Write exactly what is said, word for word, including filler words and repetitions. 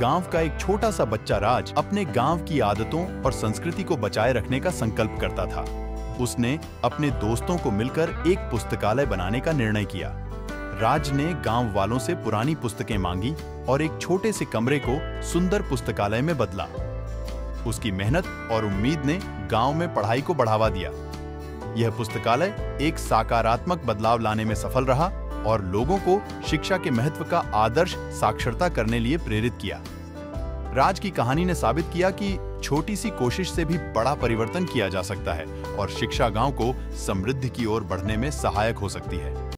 गांव का एक छोटा सा बच्चा राज अपने गांव की आदतों और संस्कृति को बचाए रखने का संकल्प करता था। उसने अपने दोस्तों को मिलकर एक पुस्तकालय बनाने का निर्णय किया। राज ने गांव वालों से पुरानी पुस्तकें मांगी और एक छोटे से कमरे को सुंदर पुस्तकालय में बदला। उसकी मेहनत और उम्मीद ने गांव में पढ़ाई को बढ़ावा दिया। यह पुस्तकालय एक सकारात्मक बदलाव लाने में सफल रहा और लोगों को शिक्षा के महत्व का आदर्श साक्षरता करने लिए प्रेरित किया। राज की कहानी ने साबित किया कि छोटी सी कोशिश से भी बड़ा परिवर्तन किया जा सकता है और शिक्षा गांव को समृद्धि की ओर बढ़ने में सहायक हो सकती है।